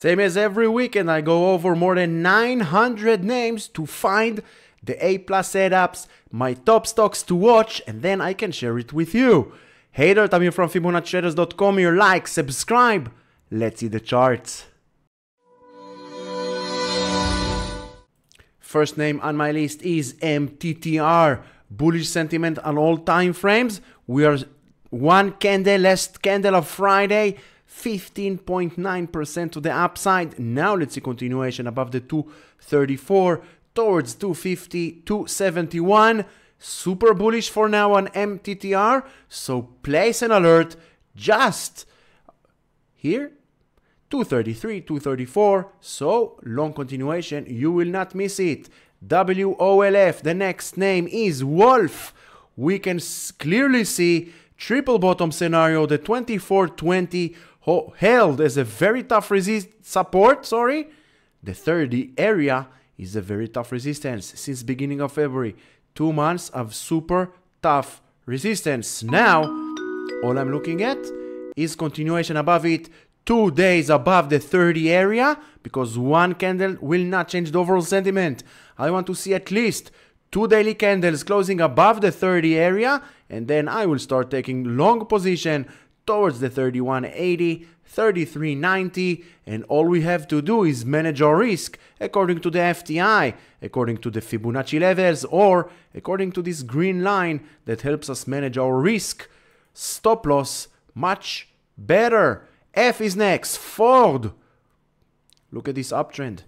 Same as every weekend, I go over more than 900 names to find the A-plus setups, my top stocks to watch, and then I can share it with you. Hey there, Tamir from FibonacciTraders.com, here, like, subscribe, let's see the charts. First name on my list is MTTR, bullish sentiment on all time frames. We are one candle, last candle of Friday, 15.9% to the upside. Now let's see continuation above the 234 towards 250, 271. Super bullish for now on MTTR, so place an alert just here, 233, 234, so long continuation, you will not miss it. WOLF, the next name is WOLF. We can clearly see triple bottom scenario, the 2420 held as a very tough support. The 30 area is a very tough resistance since beginning of February. 2 months of super tough resistance. Now, all I'm looking at is continuation above it, 2 days above the 30 area, because one candle will not change the overall sentiment. I want to see at least two daily candles closing above the 30 area, and then I will start taking long position towards the 3180, 3390, and all we have to do is manage our risk according to the FTI, according to the Fibonacci levels, or according to this green line that helps us manage our risk. Stop loss much better. F is next, Ford. Look at this uptrend.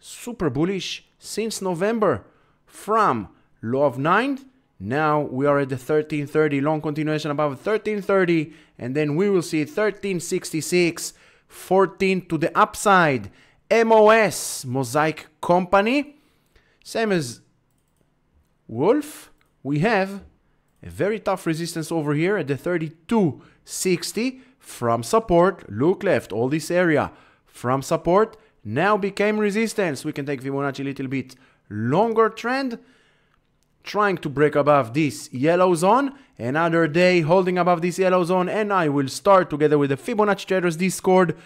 Super bullish since November. From low of 9, now we are at the 1330, long continuation above 1330, and then we will see 1366, 14 to the upside. MOS, Mosaic Company, same as Wolf, we have a very tough resistance over here at the 3260 from support. Look left, all this area from support now became resistance. We can take Fibonacci a little bit longer trend, trying to break above this yellow zone, another day holding above this yellow zone, and I will start together with the Fibonacci Traders Discord.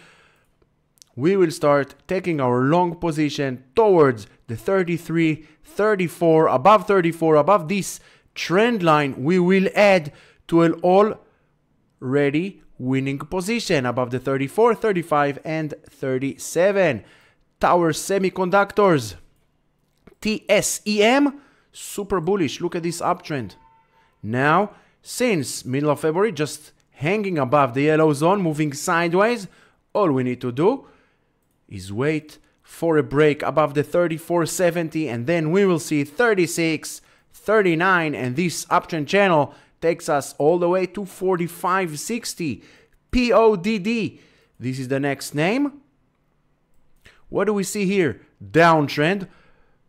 We will start taking our long position towards the 33, 34, above this trend line. We will add to an already winning position above the 34, 35, and 37. Tower Semiconductors, TSEM, super bullish. Look at this uptrend. Now, since middle of February, just hanging above the yellow zone, moving sideways. All we need to do is wait for a break above the 3470, and then we will see 36, 39, and this uptrend channel takes us all the way to 4560. PODD, this is the next name. What do we see here? Downtrend.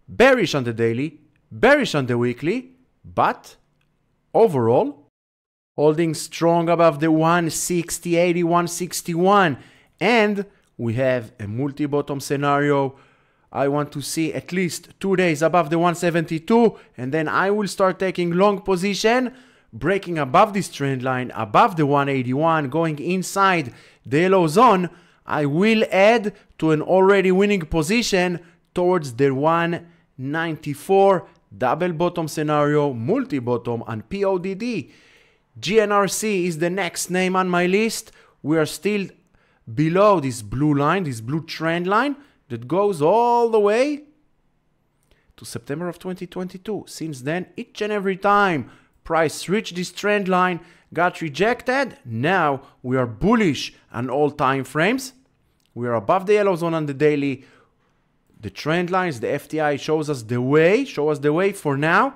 Bearish on the daily, bearish on the weekly, but overall holding strong above the 160, 80, 161. And we have a multi-bottom scenario. I want to see at least 2 days above the 172, and then I will start taking long position, breaking above this trend line, above the 181, going inside the yellow zone. I will add to an already winning position towards the 194, double bottom scenario, multi bottom on PODD. GNRC is the next name on my list. We are still below this blue line, this blue trend line that goes all the way to September of 2022. Since then, each and every time price reached this trend line, got rejected. Now we are bullish on all time frames. We are above the yellow zone on the daily. The trend lines, the FTI shows us the way, for now.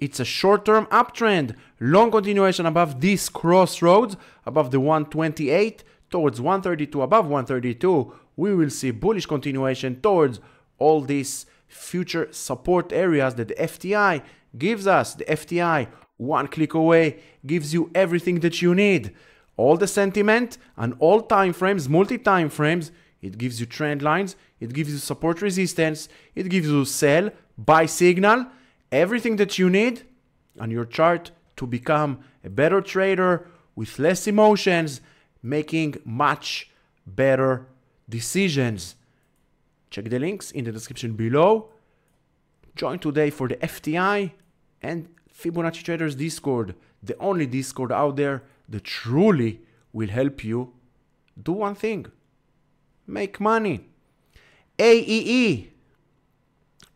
It's a short-term uptrend, long continuation above this crossroads, above the 128, towards 132, above 132. We will see bullish continuation towards all these future support areas that the FTI gives us. The FTI, one click away, gives you everything that you need. All the sentiment and all time frames, multi-time frames. It gives you trend lines, it gives you support resistance, it gives you sell, buy signal, everything that you need on your chart to become a better trader with less emotions, making much better decisions. Check the links in the description below. Join today for the FTI and Fibonacci Traders Discord, the only Discord out there that truly will help you do one thing: make money. AEE,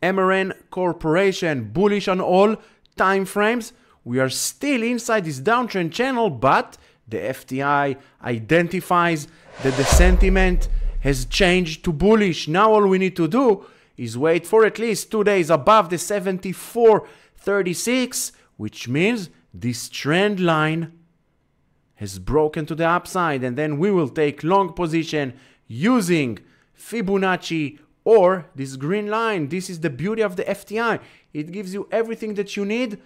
Emeren Corporation, bullish on all time frames. We are still inside this downtrend channel, but the FTI identifies that the sentiment has changed to bullish. Now all we need to do is wait for at least 2 days above the 74.36, which means this trend line has broken to the upside, and then we will take long position using Fibonacci or this green line. This is the beauty of the FTI. It gives you everything that you need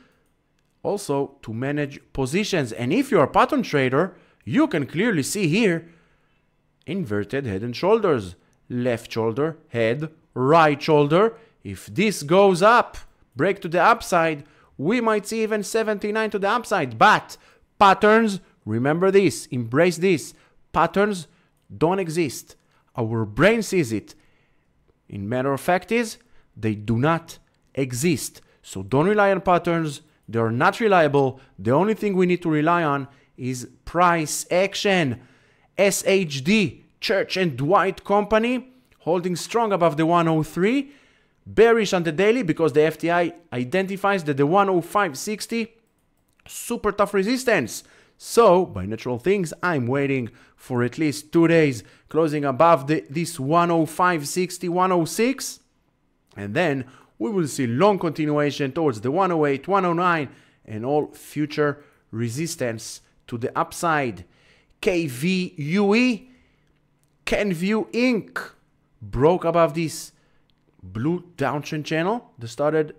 also to manage positions. And if you're a pattern trader, you can clearly see here inverted head and shoulders, left shoulder, head, right shoulder. If this goes up, break to the upside, we might see even 79 to the upside. But patterns, remember this, embrace this, patterns don't exist. Our brain sees it. In matter of fact is, they do not exist. So don't rely on patterns, they are not reliable. The only thing we need to rely on is price action. SHD, Church and Dwight Company, holding strong above the 103, bearish on the daily because the FTI identifies that the 105.60, super tough resistance. So, by natural things, I'm waiting for at least 2 days, closing above this 105.60, 106, and then we will see long continuation towards the 108, 109, and all future resistance to the upside. KVUE, Kenview Inc., broke above this blue downtrend channel that started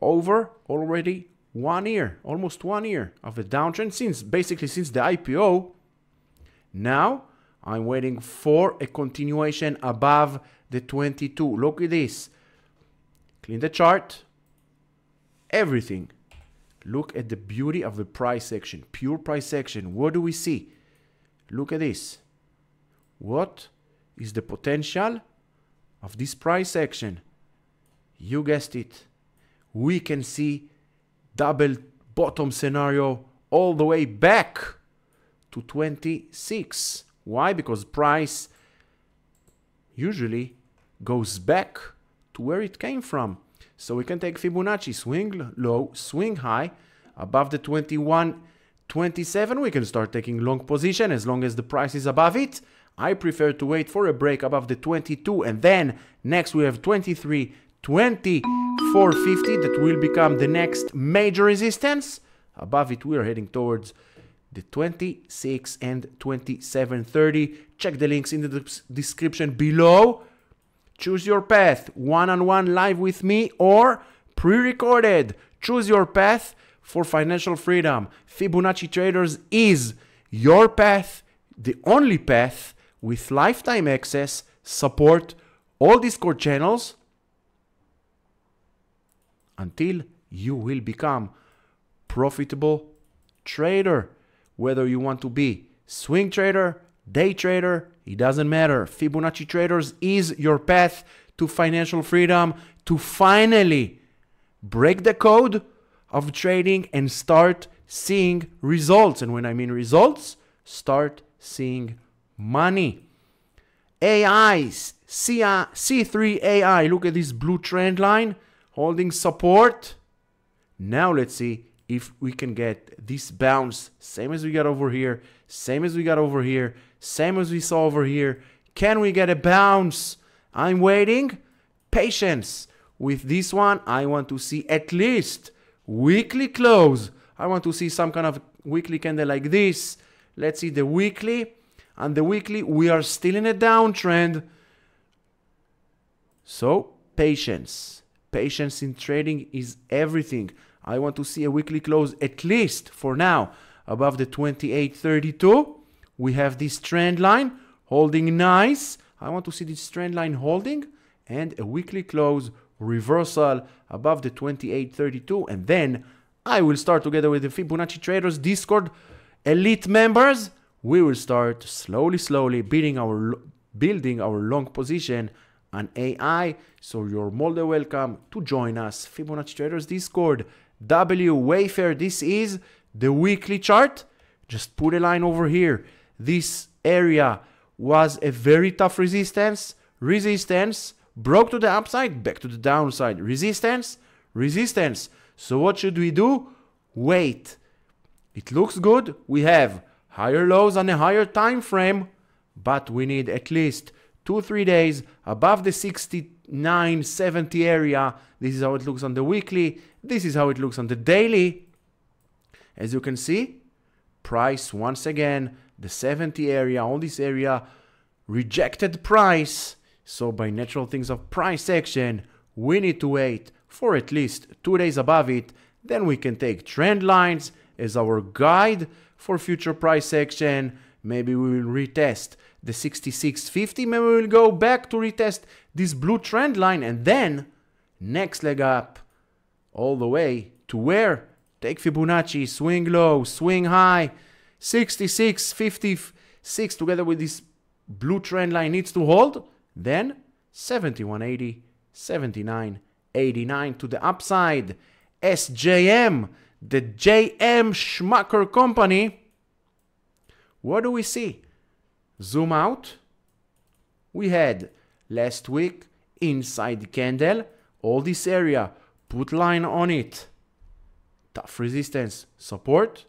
over already 1 year, almost 1 year of a downtrend basically since the IPO. Now I'm waiting for a continuation above the 22. Look at this. Clean the chart, everything. Look at the beauty of the price action, pure price action. What do we see? Look at this. What is the potential of this price action? You guessed it. We can see double bottom scenario all the way back to 26. Why? Because price usually goes back to where it came from. So we can take Fibonacci, swing low, swing high, above the 21. 27, we can start taking long position as long as the price is above it. I prefer to wait for a break above the 22, and then next we have 23, 2450 that will become the next major resistance. Above it we are heading towards the 26 and 2730. Check the links in the description below. Choose your path, one-on-one live with me or pre-recorded. Choose your path for financial freedom. Fibonacci Traders is your path, the only path with lifetime access, support, all Discord channels, until you will become profitable trader. Whether you want to be swing trader, day trader, it doesn't matter. Fibonacci Traders is your path to financial freedom, to finally break the code of trading and start seeing results. And when I mean results, start seeing money. AIs, C3 AI, look at this blue trend line, holding support. Now let's see if we can get this bounce, same as we got over here, same as we got over here, same as we saw over here. Can we get a bounce? I'm waiting, patience. With this one, I want to see at least weekly close. I want to see some kind of weekly candle like this. Let's see the weekly. And the weekly, we are still in a downtrend. So, patience. Patience in trading is everything. I want to see a weekly close, at least for now, above the 28.32. We have this trend line holding nice. I want to see this trend line holding and a weekly close reversal above the 28.32, and then I will start, together with the Fibonacci Traders Discord elite members, we will start slowly beating our building our long position on AI. So you're more than welcome to join us. Fibonacci Traders Discord, Wayfair. This is the weekly chart. Just put a line over here. This area was a very tough resistance. Resistance broke to the upside, back to the downside. Resistance, resistance. So what should we do? Wait. It looks good. We have higher lows on a higher time frame, but we need at least 2-3 days above the 69.70 area. This is how it looks on the weekly. This is how it looks on the daily. As you can see, price once again, the 70 area, all this area, rejected price. So by natural things of price action, we need to wait for at least 2 days above it. Then we can take trend lines as our guide for future price action. Maybe we will retest the 66.50. Maybe we will go back to retest this blue trend line. And then next leg up all the way to where? Take Fibonacci, swing low, swing high. 66.56 together with this blue trend line needs to hold. Then 71.80, 79.89 to the upside. SJM, the JM Schmucker Company. What do we see? Zoom out. We had last week inside the candle, all this area, put line on it. Tough resistance, support,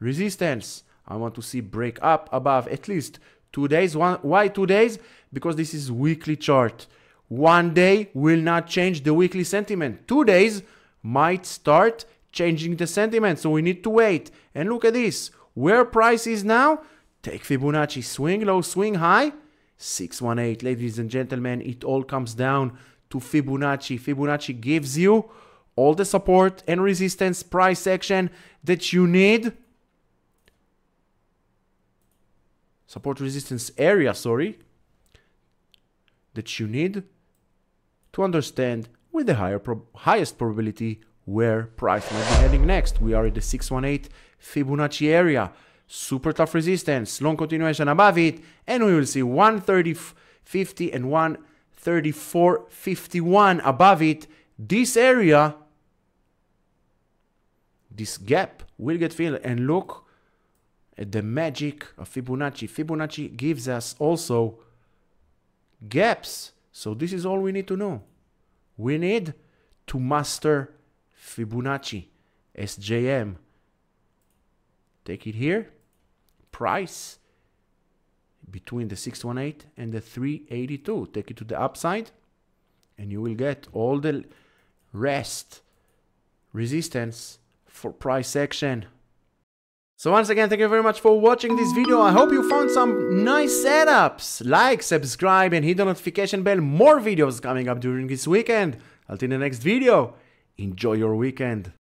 resistance. I want to see break up above at least 2 days. Why 2 days? Because this is weekly chart. 1 day will not change the weekly sentiment. 2 days might start changing the sentiment. So we need to wait. And look at this. Where price is now? Take Fibonacci, swing low, swing high. 618. Ladies and gentlemen, it all comes down to Fibonacci. Fibonacci gives you all the support and resistance price action that you need. Support resistance area, sorry, that you need to understand with the highest probability where price might be heading next. We are at the 618 Fibonacci area, super tough resistance, long continuation above it, and we will see 130.50 and 134.51 above it. This area, this gap will get filled, and look at the magic of Fibonacci. Fibonacci gives us also gaps. So this is all we need to know. We need to master Fibonacci. SJM. Take it here. Price between the 618 and the 382. Take it to the upside and you will get all the rest resistance for price action. So once again, thank you very much for watching this video. I hope you found some nice setups. Like, subscribe, and hit the notification bell. More videos coming up during this weekend. Until the next video, enjoy your weekend.